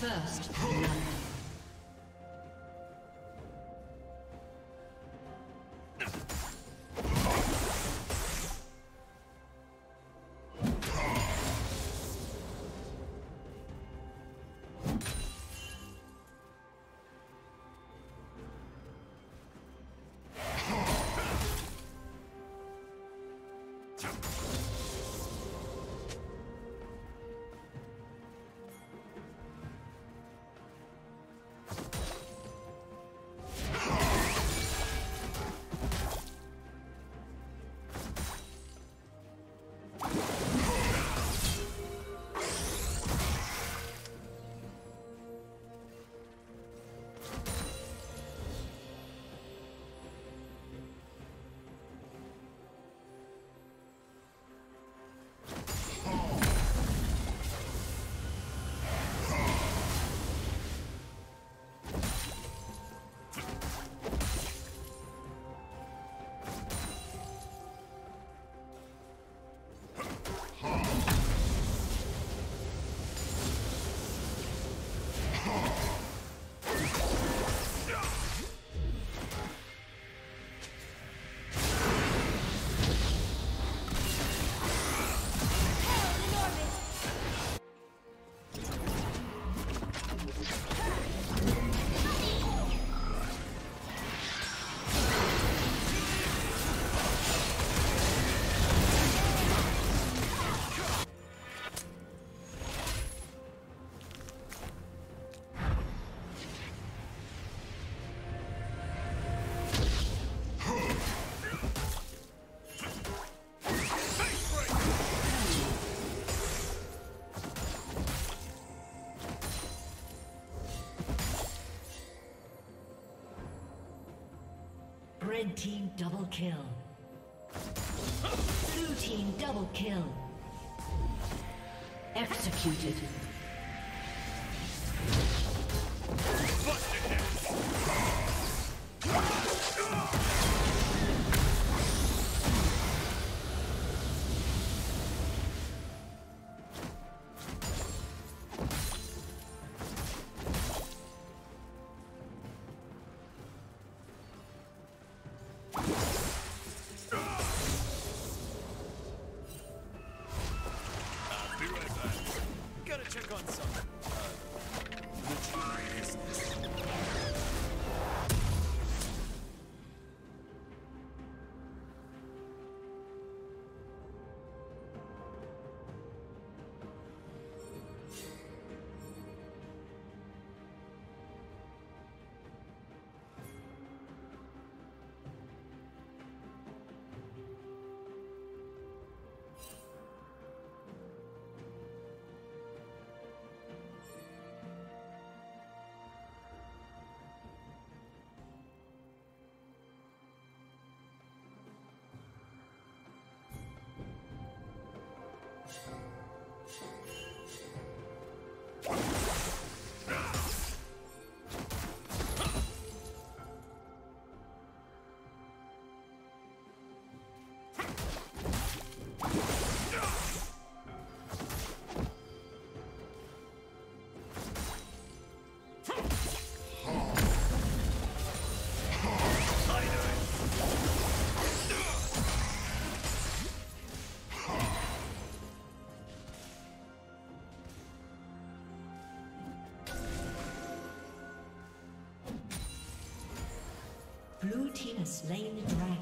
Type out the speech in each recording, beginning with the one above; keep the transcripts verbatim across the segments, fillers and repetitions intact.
First blood. Red team double kill. Blue team double kill. Executed. Blue team has slain the dragon.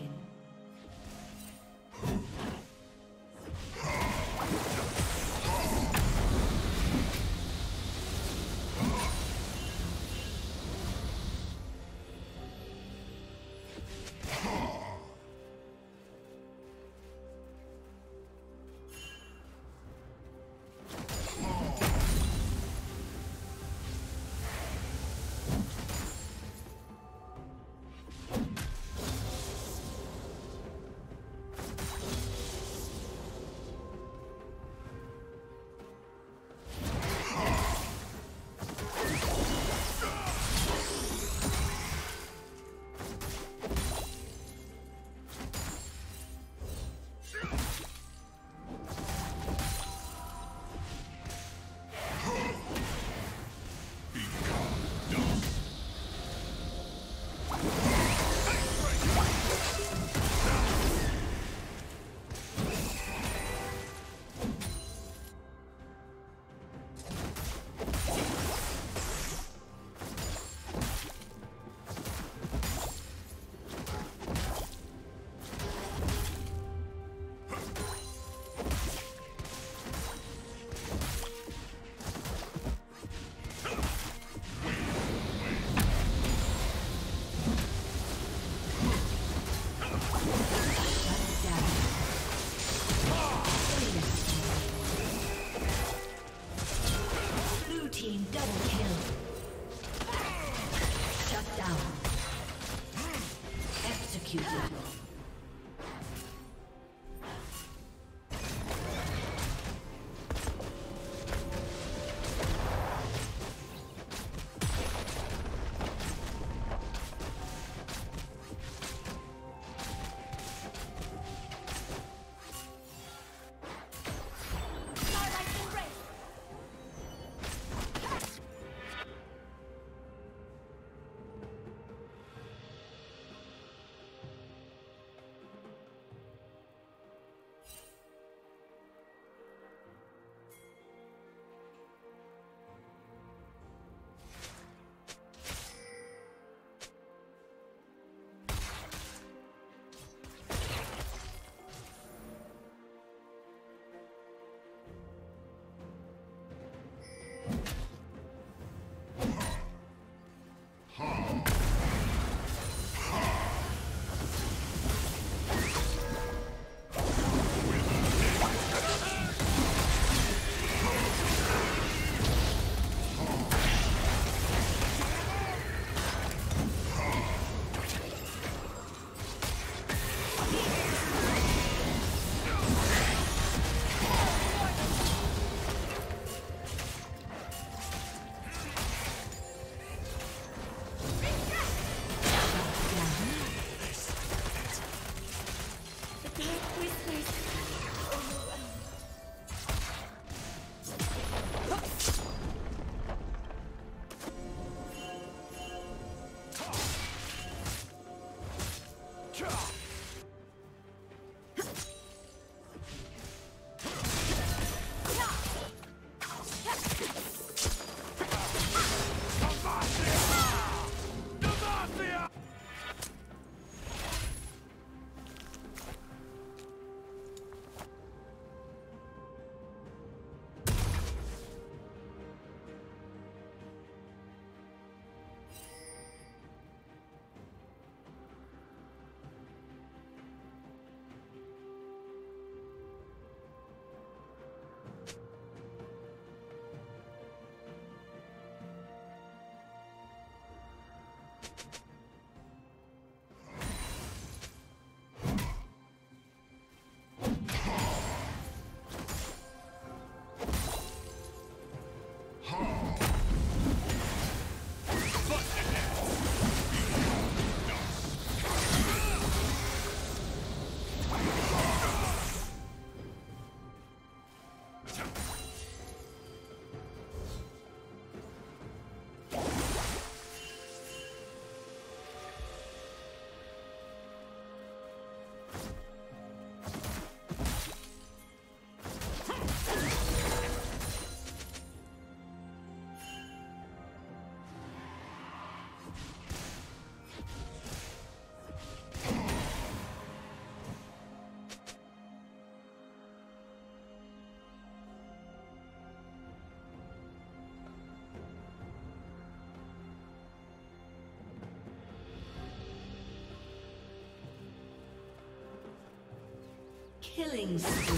Killing spree.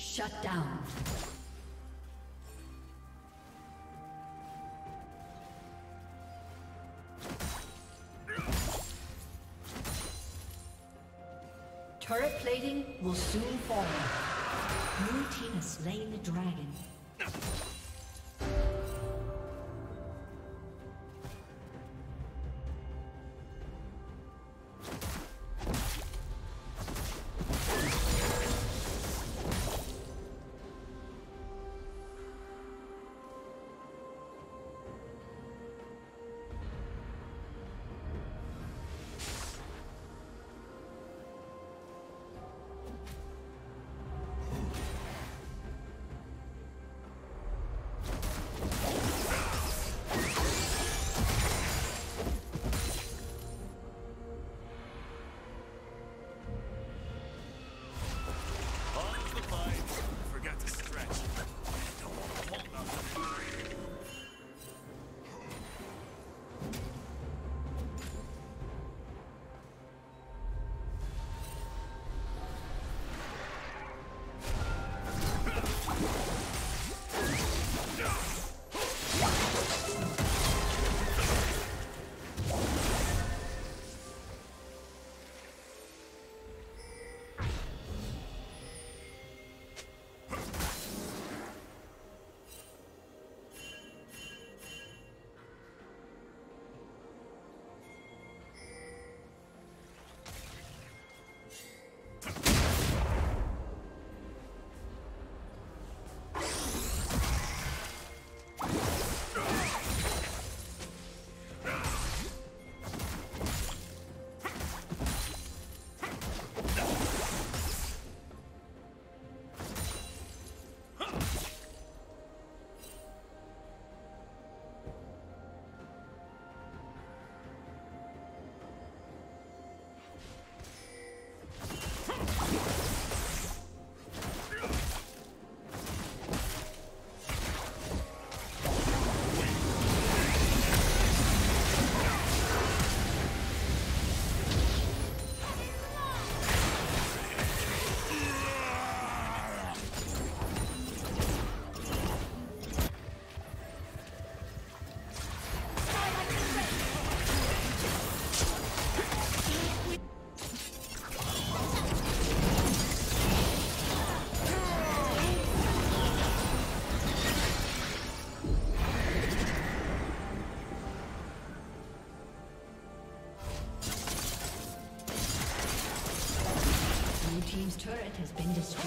Shut down. Turret plating will soon fall. Blue team has slain the dragon. turret has been destroyed.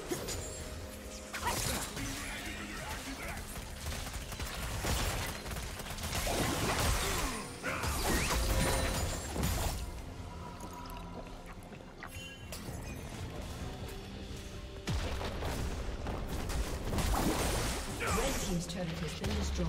Red team's turret has been destroyed.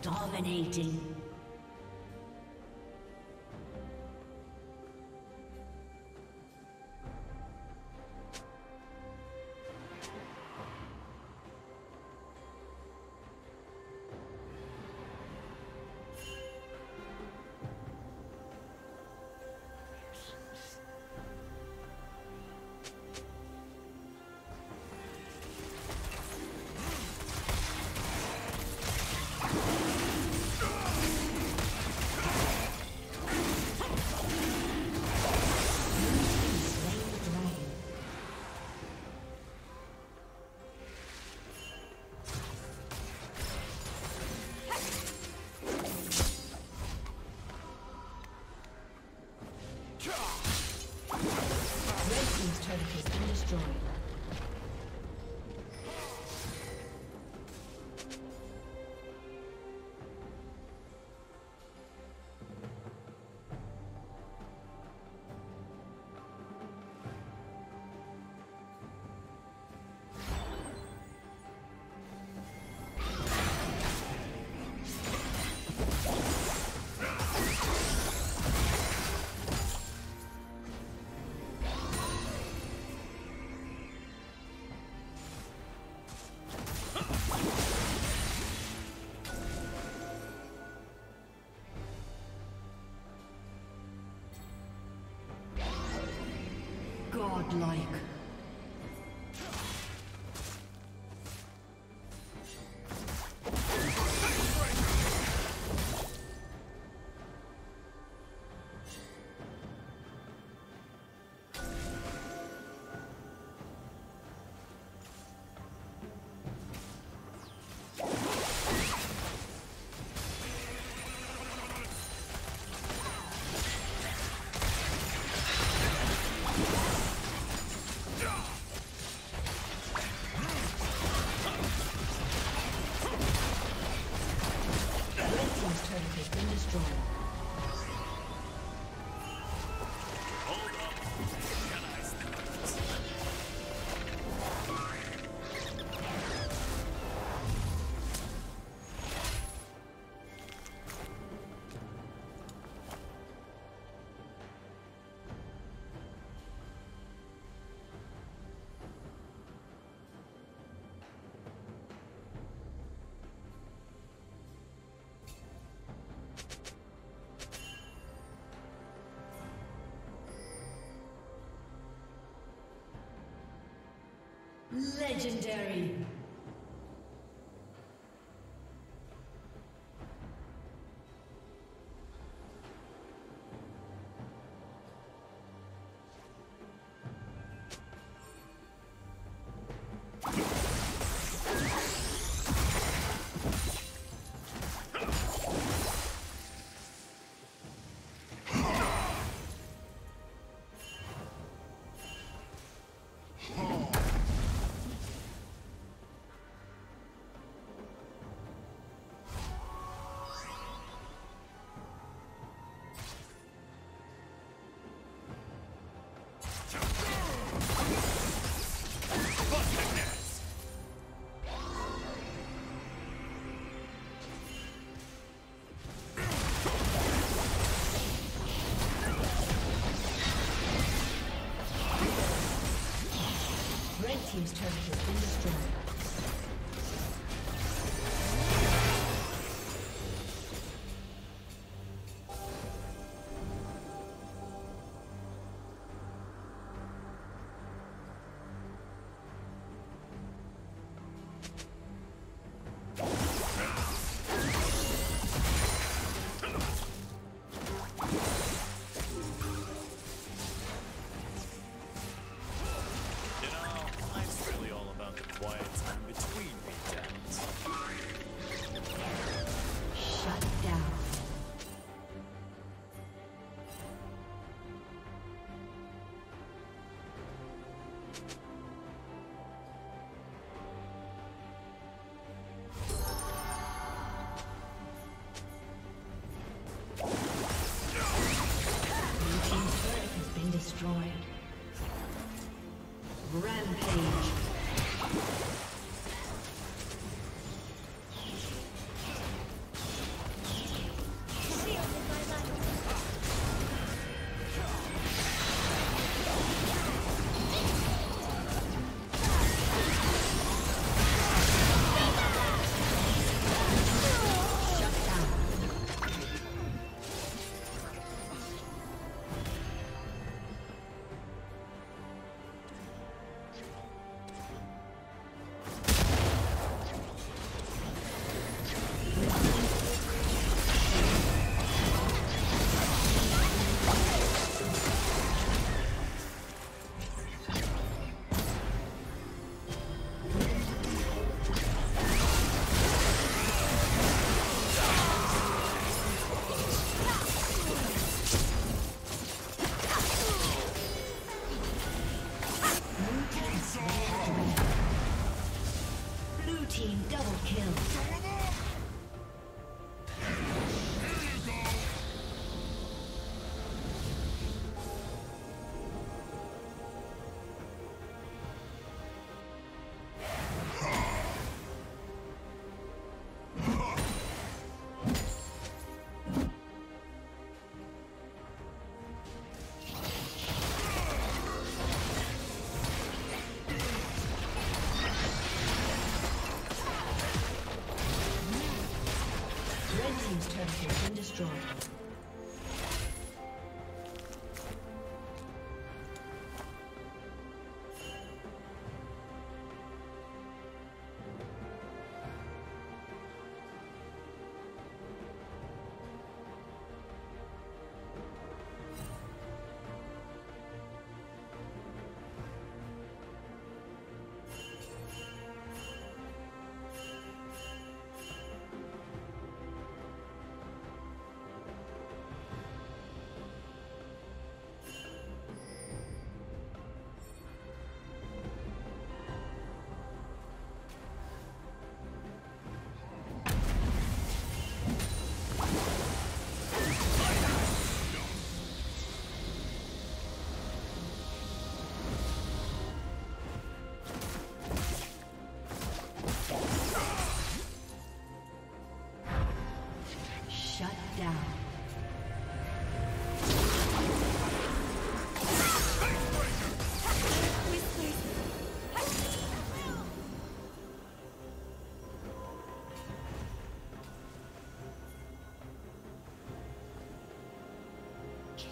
Dominating. Like. Legendary. team's turret has been destroyed.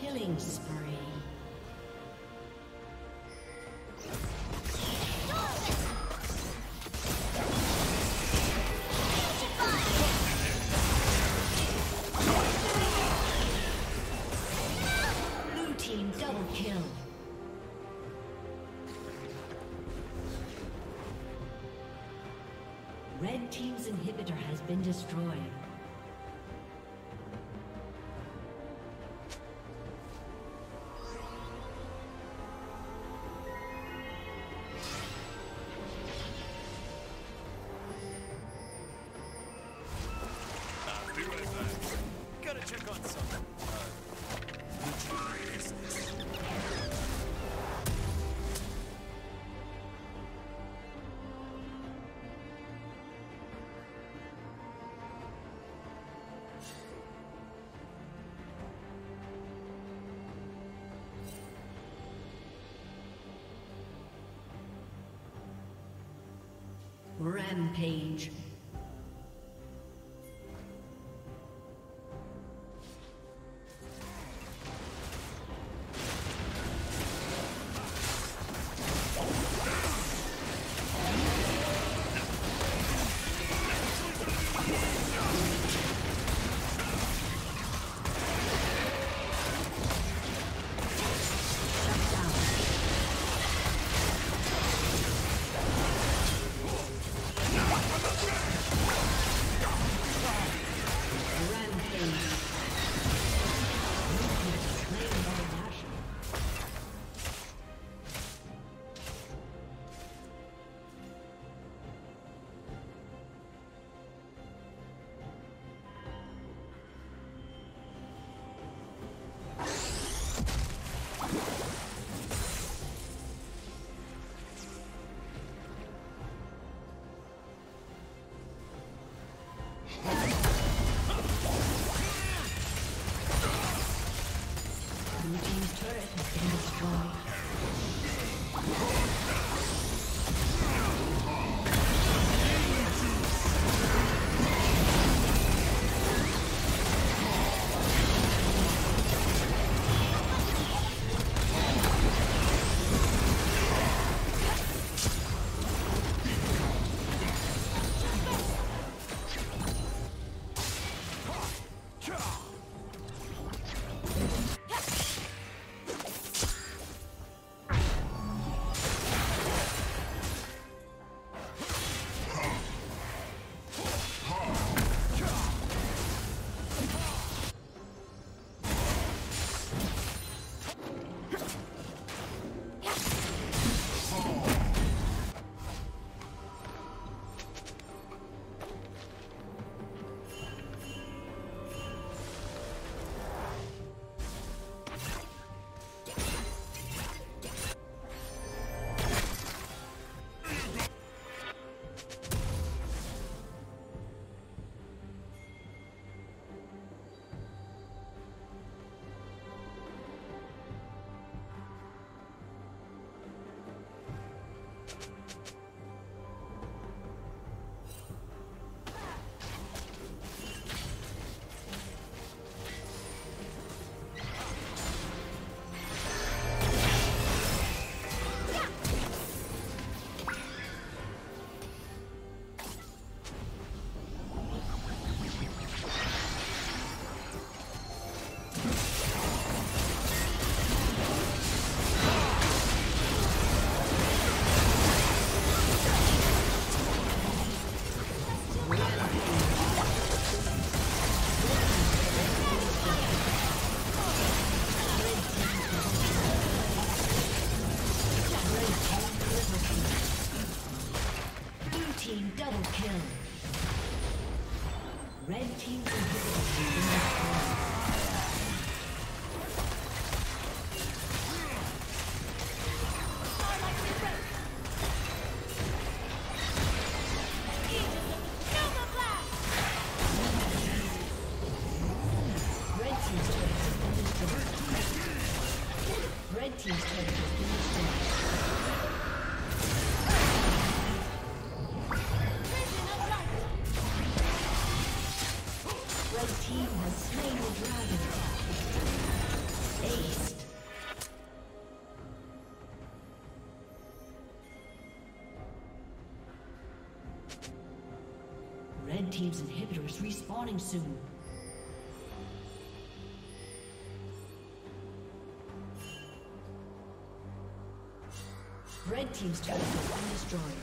Killing spree. Blue team double kill. Red team's inhibitor has been destroyed. Rampage. Red Team's inhibitor is respawning soon. Red Team's turret has been destroyed.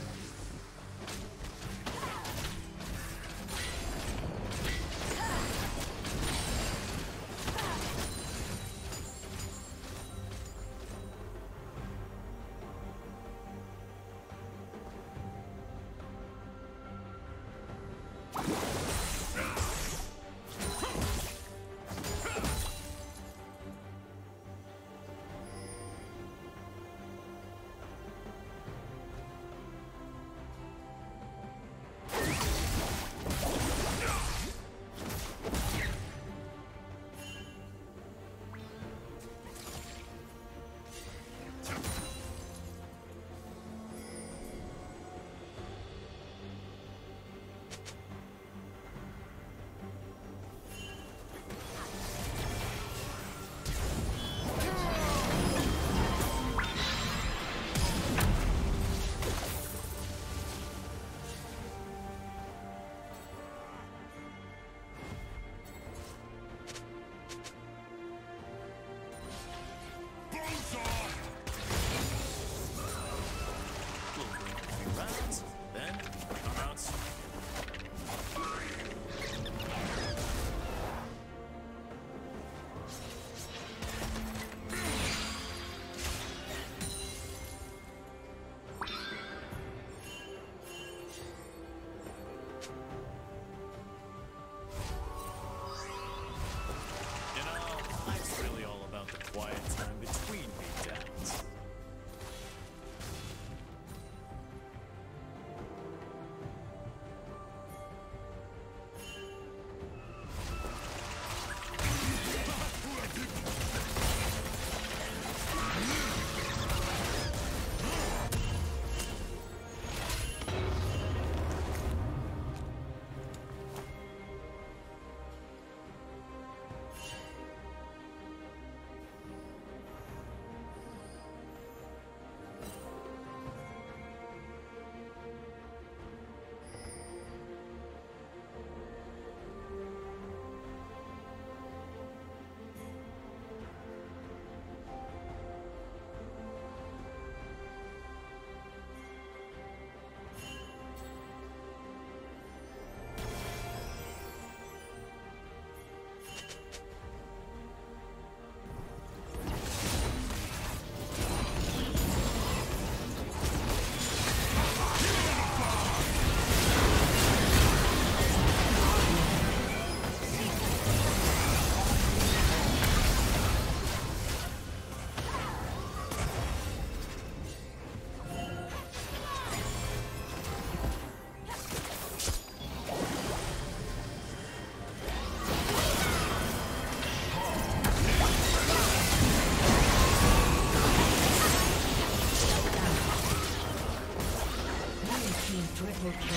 Double kill.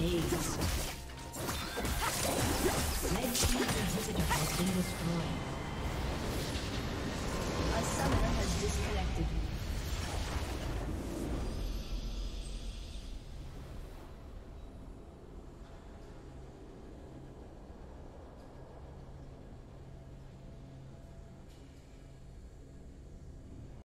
Ace. Red team's inhibitor has been destroyed. A summoner